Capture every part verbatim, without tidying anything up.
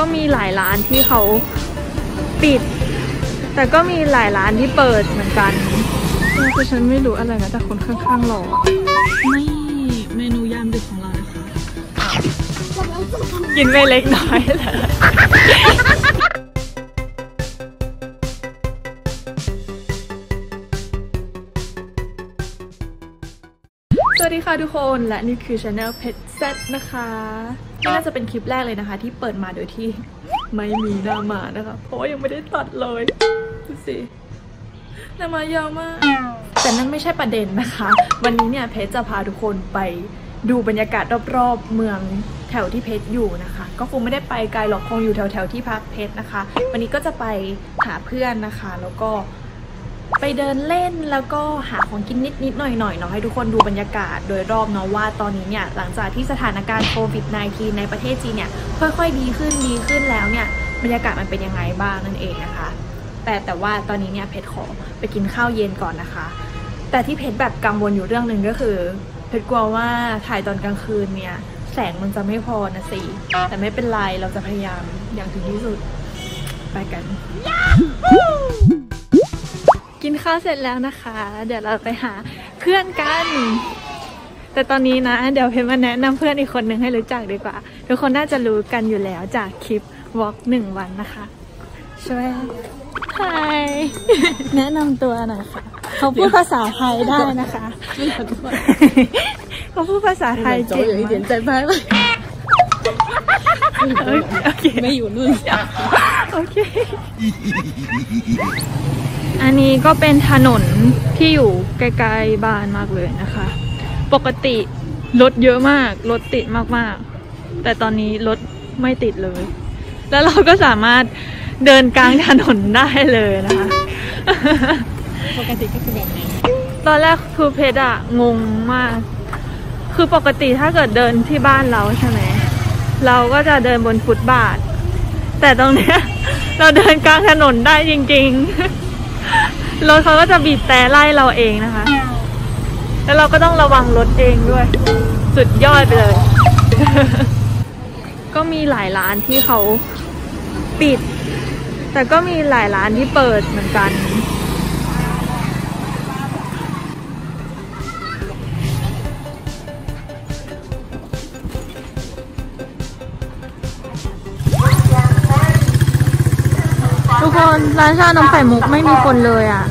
ก็มีหลายร้านที่เขาปิดแต่ก็มีหลายร้านที่เปิดเหมือนกันแต่ฉันไม่รู้อะไรนะแต่คนข้างๆหรอไม่เมนูยามดึกของเรานะคะกินไปเล็กน้อยแหละสวัสดีค่ะทุกคนและนี่คือ Channel Pet Z นะคะนี่น่าจะเป็นคลิปแรกเลยนะคะที่เปิดมาโดยที่ไม่มีหน้ามานะคะเพราะว่ายังไม่ได้ตัดเลยดูสิหน้ามายาวมากแต่นั่นไม่ใช่ประเด็นนะคะวันนี้เนี่ยเพชรจะพาทุกคนไปดูบรรยากาศรอบๆเมืองแถวที่เพชรอยู่นะคะก็คงไม่ได้ไปไกลหรอกคงอยู่แถวๆที่พักเพชรนะคะวันนี้ก็จะไปหาเพื่อนนะคะแล้วก็ไปเดินเล่นแล้วก็หาของกินนิดนิดหน่อยหน่อยเนาะให้ทุกคนดูบรรยากาศโดยรอบเนาะว่าตอนนี้เนี่ยหลังจากที่สถานการณ์โควิด สิบเก้า ในประเทศจีนเนี่ยค่อยๆดีขึ้นดีขึ้นแล้วเนี่ยบรรยากาศมันเป็นยังไงบ้างนั่นเองนะคะแต่แต่ว่าตอนนี้เนี่ยเพชรขอไปกินข้าวเย็นก่อนนะคะแต่ที่เพชรแบบกังวลอยู่เรื่องหนึ่งก็คือเพชรกลัวว่าถ่ายตอนกลางคืนเนี่ยแสงมันจะไม่พอนะสิแต่ไม่เป็นไรเราจะพยายามอย่างถึงที่สุดไปกัน กินข้าวเสร็จแล้วนะคะเดี๋ยวเราไปหาเพื่อนกันแต่ตอนนี้นะเดี๋ยวเพชรมาแนะนำเพื่อนอีกคนหนึ่งให้รู้จักดีกว่าทุกคนน่าจะรู้กันอยู่แล้วจากคลิป Walk หนึ่ง วันนะคะช่วยไทยแนะนำตัวหน่อยค่ะเขาพูดภาษาไทยได้นะคะเขาพูดภาษาไทยเก่งมากโอเคไม่อยู่นู่นโอเคอันนี้ก็เป็นถนนที่อยู่ไกลๆบ้านมากเลยนะคะปกติรถเยอะมากรถติดมากๆแต่ตอนนี้รถไม่ติดเลยแล้วเราก็สามารถเดินกลางถนนได้เลยนะคะปกติก็คือแบบนี้ตอนแรกคือเพชรอะงงมากคือปกติถ้าเกิดเดินที่บ้านเราใช่ไหมเราก็จะเดินบนฟุตบาทแต่ตรงเนี้ยเราเดินกลางถนนได้จริงๆรถเขาก็จะบีบแต่ไล่เราเองนะคะแล้วเราก็ต้องระวังรถเองด้วยสุดยอดไปเลย ก็มีหลายร้านที่เขาปิดแต่ก็มีหลายร้านที่เปิดเหมือนกันทุกคนร้านชานมไข่มุกไม่มีคนเลยอ่ะ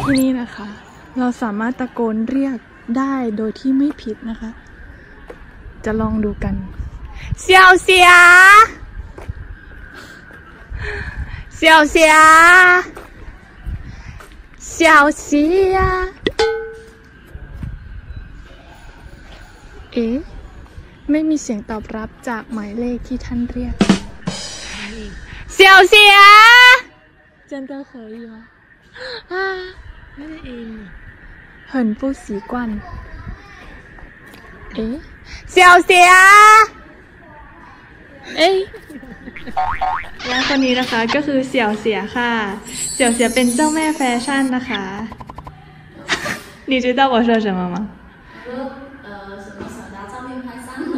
ที่นี่นะคะเราสามารถตะโกนเรียกได้โดยที่ไม่ผิดนะคะจะลองดูกันเสี่ยวเสียเสี่ยวเสียเสี่ยวเสียเอ๊ะไม่มีเสียงตอบรับจากหมายเลขที่ท่านเรียกเสี่ยวเสีย真的可以吗？啊，那个音很不习惯。诶，小姐啊，เอ้ยและคนนี้นะคะก็คือเสี่ยวเสียค่ะเสี่ยวเสียเป็นเจ้าแม่แฟชั่นนะคะ你知道我说什么吗？呃，什么手拿照片拍上了。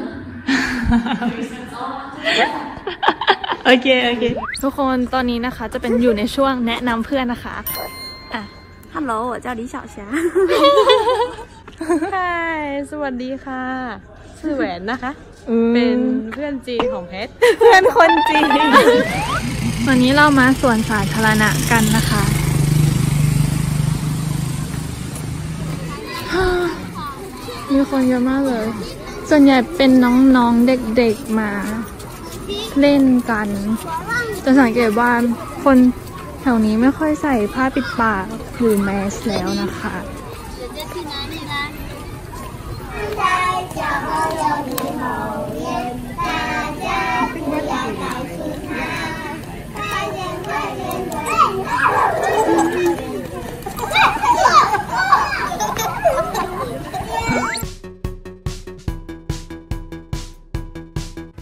โอเคโอเคทุกคนตอนนี้นะคะจะเป็นอยู่ในช่วงแนะนำเพื่อนนะคะอ่ะฮัลโหล我叫李小霞ใช่สวัสดีค่ะชื่อแหวนนะคะเป็นเพื่อนจีนของเพชรเพื่อนคนจีนวันนี้เรามาสวนสาธารณะกันนะคะมีคนเยอะมากเลยส่วนใหญ่เป็นน้องๆเด็กๆมาเล่นกันจะสังเกตว่าคนแถวนี้ไม่ค่อยใส่ผ้าปิดปากหรือแมสแล้วนะคะ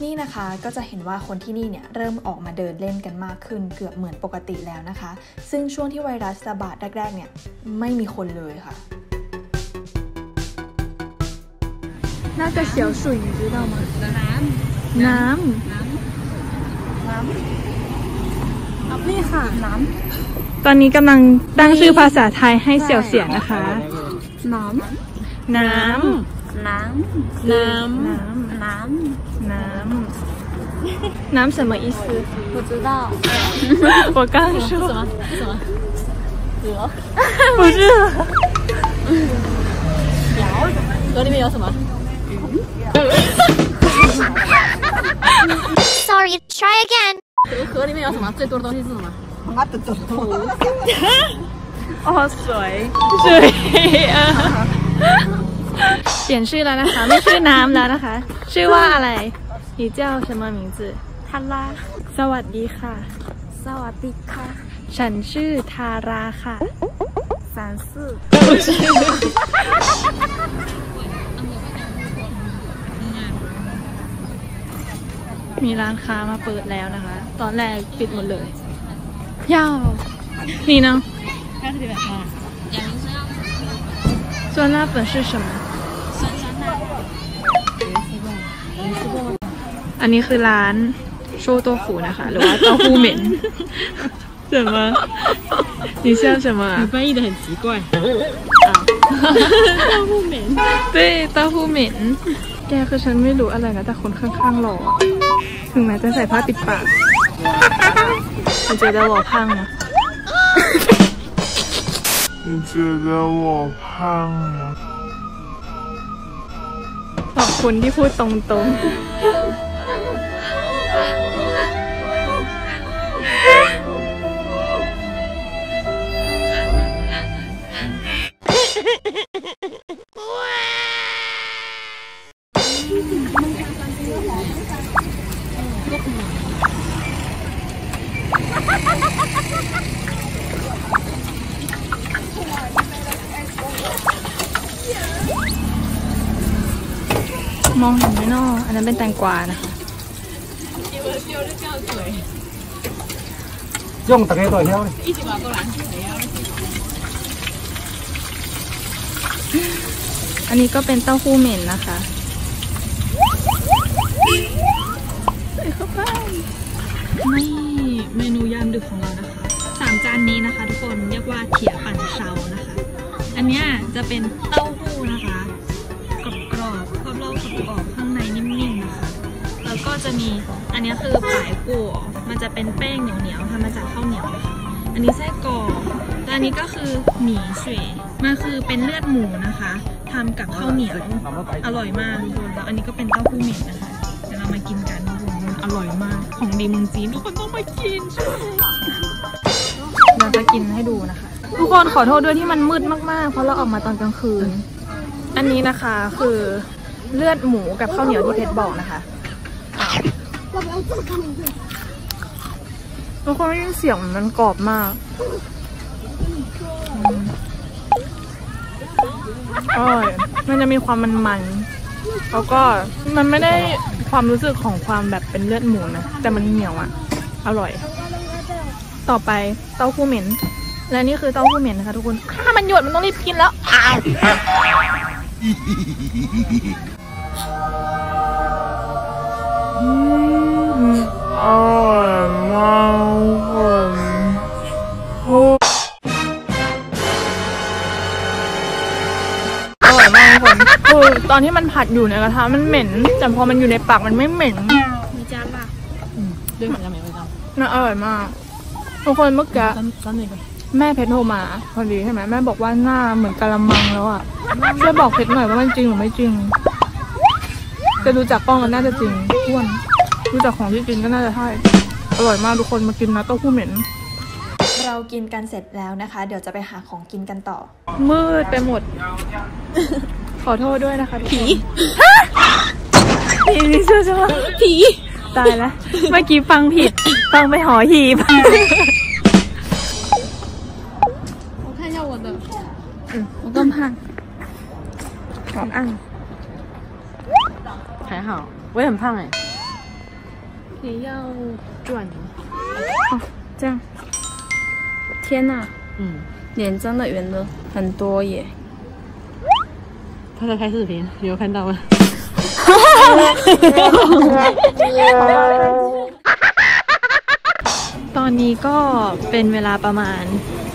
นี่นะคะก็จะเห็นว่าคนที่นี่เนี่ยเริ่มออกมาเดินเล่นกันมากขึ้นเกือบเหมือนปกติแล้วนะคะซึ่งช่วงที่ไวรัสระบาดแรกๆเนี่ยไม่มีคนเลยค่ะณ那个小树，你知道吗？南。南。นี่ค่ะน้ำตอนนี้กำลังตั้งชื่อภาษาไทยให้เสี่ยวเสี่ยงนะคะน้ำน้ำน้ำน้ำน้ำน้ำน้ำ什么意思不知道我刚说什么什么鹅不是鹅鹅里面有什么 Sorry, try again这个河里面有什么？最多的东西是什么？啊，不懂。哦，水，水啊！เปลี่ยนชื่อแล้วนะคะไม่ชื่อน้ำแล้วนะคะชื่อว่าอะไร你叫什么名字ทาราสวัสดีค่ะสวัสดีค่ะฉันชื่อทาราค่ะสามสี่มีร้านค้ามาเปิดแล้วนะคะตอนแรกปิดหมดเลยยาวนี่เนาะ酸辣粉是什么อันนี้คือร้านโชโตฟูนะคะหรือว่าเต้าหู้เหม็น什么你笑什么你翻译得很奇怪啊เต้าหู้เหม็น对เต้าหู้เหม็นแกคือฉันไม่รู้อะไรนะแต่คนข้างๆหล่อถึงแม้จะใส่ผ้าปิดปาก你觉得我胖吗你觉得我胖吗ขอบคุณที่พูดตรงๆมองเห็นไหมน้ออันนั้นเป็นแตงกวานะคะย่องตะเกียบตัวเดียวเลยอันนี้ก็เป็นเต้าหู้เหม็นนะคะใส่เข้าไปนี่เมนูยามดึกของเรานะคะสามจานนี้นะคะทุกคนเรียกว่าเถียปั่นเชานะคะอันนี้จะเป็นเต้าหู้นะคะกรอบกรอบกรอบกรอบข้างในนิ่มๆนะคะแล้วก็จะมีอันนี้คือป่ายกั่วมันจะเป็นแป้งเหนียวๆทำมาจากข้าวเหนียวนะคะอันนี้ไส้กรอบและอันนี้ก็คือหมี่เฉยมันคือเป็นเลือดหมูนะคะทำกับข้าวเหนียวอร่อยมากแล้วอันนี้ก็เป็นเต้าหู้เหม็นนะคะเดี๋ยวเรามากินกันอร่อยมากของดีเมืองจีนทุกคนต้องมากินเราจะกินให้ดูนะคะทุกคนขอโทษด้วยที่มันมืดมากๆเพราะเราออกมาตอนกลางคืนอันนี้นะคะคือเลือดหมูกับข้าวเหนียวที่เพชรบอกนะคะทุกคนได้ยินเสียงมันกรอบมากอร่อยมันจะมีความมันมันแล้วก็มันไม่ได้ความรู้สึกของความแบบเป็นเลือดหมูนะแต่มันเหนียวอ่ะอร่อยต่อไปเต้าหู้เหม็นและนี่คือเต้าหู้เหม็นนะคะทุกคนถ้ามันหยดมันต้องรีบกินแล้วอ้าวอ้าวอ้าวคือตอนที่มันผัดอยู่ในกระทะมันเหม็นแต่พอมันอยู่ในปากมันไม่เหม็นมีจานป่ะด้วยมันจะเหม็นไปตามน่าอร่อยมากทุกคนเมื่อกี้แม่เพชรโทรมาพอดีใช่ไหมแม่บอกว่าหน้าเหมือนกะละมังแล้วอ่ะช่วยบอกเพชรหน่อยว่ามันจริงหรือไม่จริงจะดูจากกล้องมันน่าจะจริงอ้วนดูจากของที่กินก็น่าจะใช่อร่อยมากทุกคนมากินนะเต้าหู้เหม็นเรากินกันเสร็จแล้วนะคะเดี๋ยวจะไปหาของกินกันต่อมืดไปหมดขอโทษด้วยนะคะผีผีนี่เชื่อใช่ไหมผีตายแล้วเมื่อกี้ฟังผิดฟังไปหอหีบ我看一下我的嗯我更胖好暗还好我也很胖哎也要转哦这样天呐，嗯，脸真的圆了很多耶。他在拍视频，你有看到吗？ ตอนนี้ก็เป็นเวลาประมาณ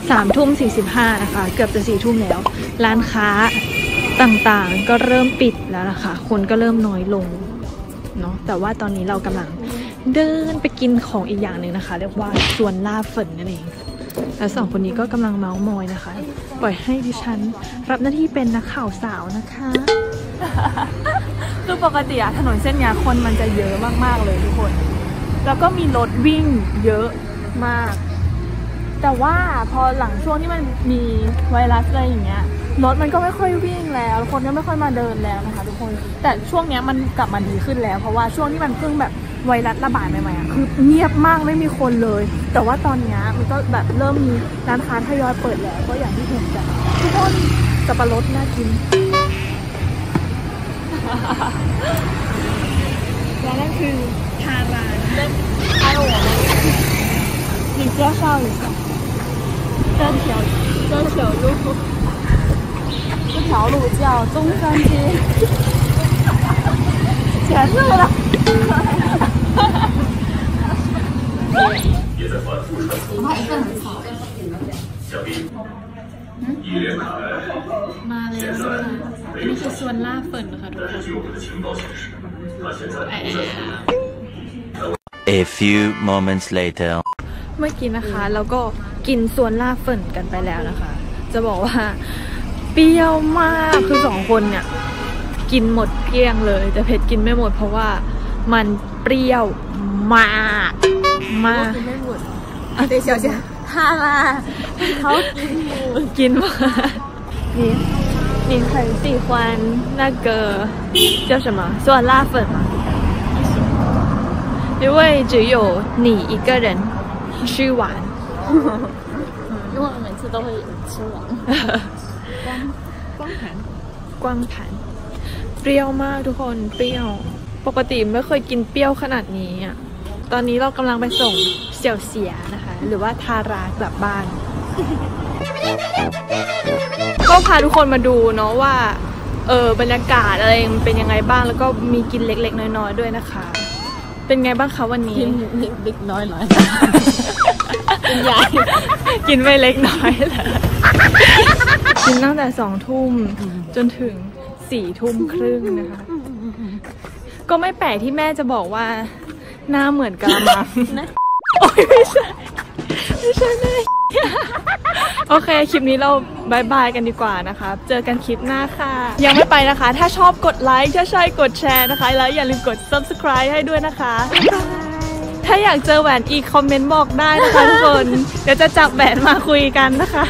สามทุ่มสี่สิบห้านะคะเกือบจะสี่ทุ่มแล้วร้านค้าต่างๆก็เริ่มปิดแล้วนะคะคนก็เริ่มน้อยลงเนาะแต่ว่าตอนนี้เรากำลังเดินไปกินของอีกอย่างหนึ่งนะคะเรียกว่าสวนลาฝนนั่นเองแล้วสองคนนี้ก็กำลังเมาส์มอยนะคะปล่อยให้ดิฉันรับหน้าที่เป็นนักข่าวสาวนะคะคือปกติอะถนนเส้นนี้คนมันจะเยอะมากๆเลยทุกคนแล้วก็มีรถวิ่งเยอะมากแต่ว่าพอหลังช่วงที่มันมีไวรัสอะไรอย่างเงี้ยรถมันก็ไม่ค่อยวิ่งแล้วคนก็ไม่ค่อยมาเดินแล้วนะคะทุกคนแต่ช่วงนี้มันกลับมาดีขึ้นแล้วเพราะว่าช่วงที่มันเพิ่งแบบไวรัสระบาดใหม่ๆคือเงียบมากไม่มีคนเลยแต่ว่าตอนนี้มันก็แบบเริ่มมีร้านค้าทยอยเปิดแล้วก็อย่างที่เห็นกันทุกคนสับปะรดน่ากินและนั่นคือทาราเป็นอร่อย你介绍一下这条这条路这条路叫中山街结束了也在反复传播小B伊莲卡莱妈嘞那是酸辣粉哈但是据我们的情报显示他现在不在附近A few moments later เมื่อกี้นะคะเราก็กินสวนลาฝนกันไปแล้วนะคะจะบอกว่าเปรี้ยวมากคือสองคนเนี่ยกินหมดเกลี้ยงเลยแต่เผ็ดกินไม่หมดเพราะว่ามันเปรี้ยวมากมากกินไม่หมดอ่ะเดี๋ยวเชียวจ้ะฮาลาเขากินหมดกินหมดนี่你很喜欢那个叫什么酸辣粉吗因为只有你一个人吃完，因为我每次都会吃完。光光盘，光盘，เปรี้ยวมากทุกคนเปรี้ยวปกติไม่เคยกินเปรี้ยวขนาดนี้อ่ะตอนนี้เรากำลังไปส่งเสี่ยวเสียนะคะหรือว่าทารากลับบ้านก็พาทุกคนมาดูเนาะว่าเออบรรยากาศอะไรมันเป็นยังไงบ้างแล้วก็มีกินเล็กๆน้อยๆด้วยนะคะเป็นไงบ้างคะวันนี้กินเล็กน้อยหน่อยกินใหญ่กินไม่เล็กน้อยแหละกินตั้งแต่สองทุ่มจนถึงสี่ทุ่มครึ่งนะคะก็ไม่แปลกที่แม่จะบอกว่าหน้าเหมือนกะละมังโอ้ยไม่ใช่ไม่ใช่แม่โอเคคลิปนี้เราบายบายกันดีกว่านะคะเจอกันคลิปหน้าค่ะยังไม่ไปนะคะถ้าชอบกดไลค์ถ้าใช่กดแชร์นะคะแล้วอย่าลืมกด ซับสไครบ์ ให้ด้วยนะคะถ้าอยากเจอแหวนอีกคอมเมนต์บอกได้นะคะทุกคนเดี๋ยวจะจับแหวนมาคุยกันนะคะ